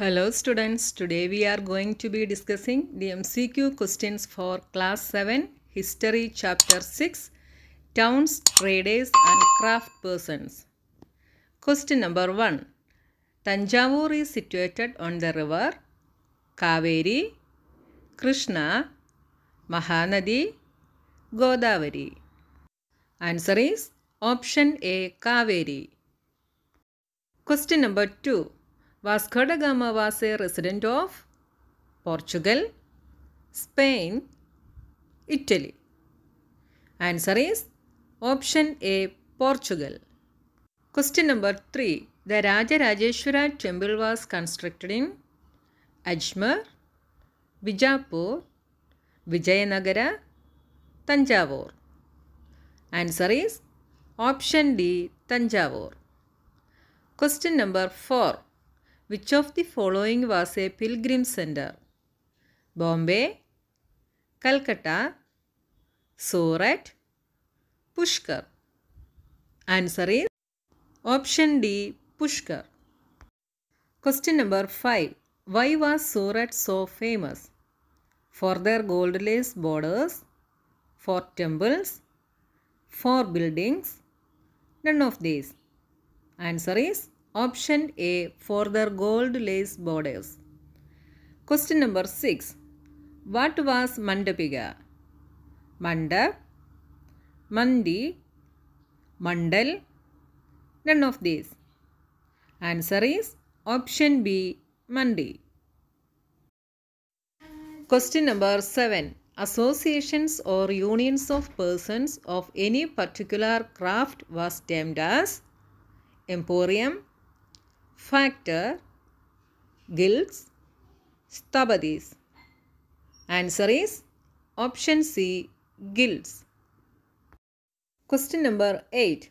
Hello students, today we are going to be discussing the MCQ questions for class 7, History chapter 6, Towns, Traders and Craft Persons. Question number 1. Tanjavur is situated on the river Kaveri, Krishna, Mahanadi, Godavari. Answer is option A, Kaveri. Question number 2. Vasco da Gama was a resident of Portugal, Spain, Italy. Answer is option A, Portugal. Question number 3. The Raja Rajeshwara temple was constructed in Ajmer, Vijapur, Vijayanagara, Tanjavur. Answer is option D, Tanjavur. Question number 4. Which of the following was a pilgrim center? Bombay, Calcutta, Surat, Pushkar. Answer is option D, Pushkar. Question number 5. Why was Surat so famous? For their gold lace borders, for temples, for buildings, none of these. Answer is option A, for their gold lace borders. Question number 6. What was Mandapika? Mandap, Mandi, Mandal, none of these. Answer is option B, Mandi. Question number 7. Associations or unions of persons of any particular craft was termed as emporium, factor, guilds, stapatis. Answer is option C, guilds. Question number 8.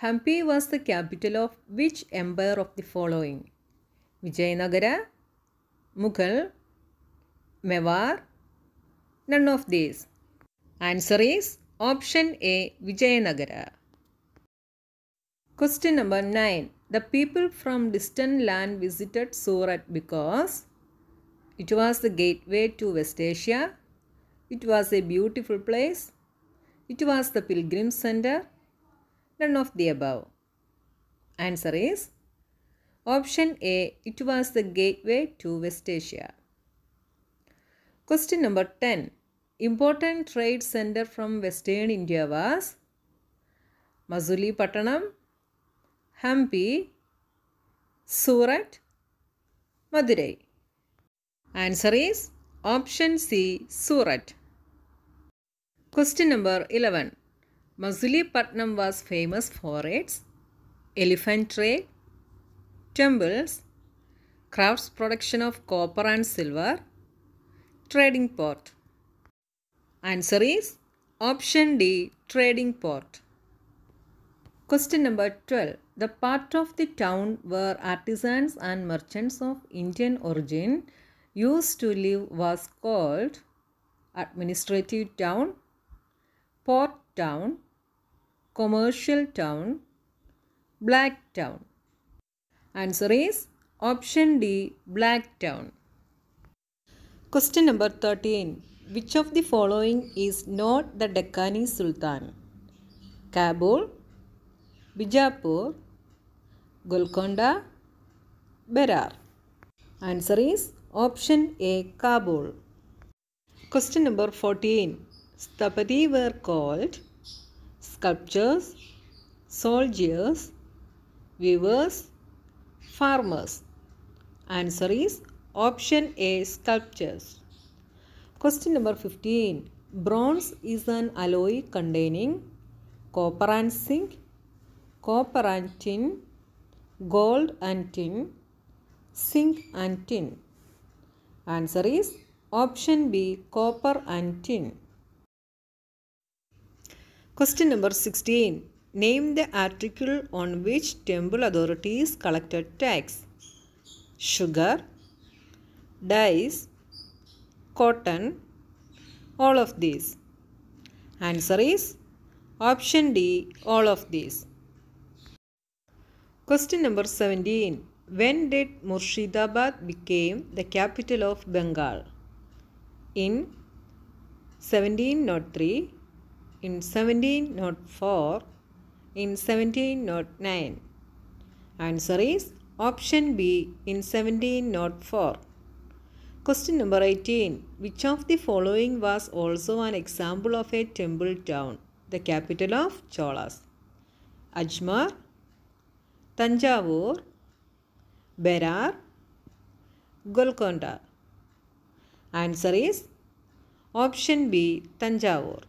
Hampi was the capital of which empire of the following? Vijayanagara, Mughal, Mewar, none of these. Answer is option A, Vijayanagara. Question number 9. The people from distant land visited Surat because it was the gateway to West Asia, it was a beautiful place, it was the pilgrim center, none of the above. Answer is option A, it was the gateway to West Asia. Question number 10. Important trade center from Western India was Masulipatnam, Hampi, Surat, Madurai. Answer is option C, Surat. Question number 11. Masulipatnam was famous for its elephant trade, temples, crafts production of copper and silver, trading port. Answer is option D, trading port. Question number 12. The part of the town where artisans and merchants of Indian origin used to live was called administrative town, port town, commercial town, black town. Answer is option D, black town. Question number 13. Which of the following is not the Deccani Sultan? Kabul, Bijapur, Golconda, Berar. Answer is option A, Kabul. Question number 14. Stapati were called sculptors, soldiers, weavers, farmers. Answer is option A, sculptures. Question number 15. Bronze is an alloy containing copper and zinc, copper and tin, gold and tin, zinc and tin. Answer is option B, copper and tin. Question number 16. Name the article on which temple authorities collected tax. Sugar, dyes, cotton, all of these. Answer is option D, all of these. Question number 17. When did Murshidabad became the capital of Bengal? In 1703, in 1704, in 1709. Answer is option B, in 1704. Question number 18. Which of the following was also an example of a temple town, the capital of Cholas? Ajmer, Tanjavur, Berar, Golconda. Answer is option B, Tanjavur.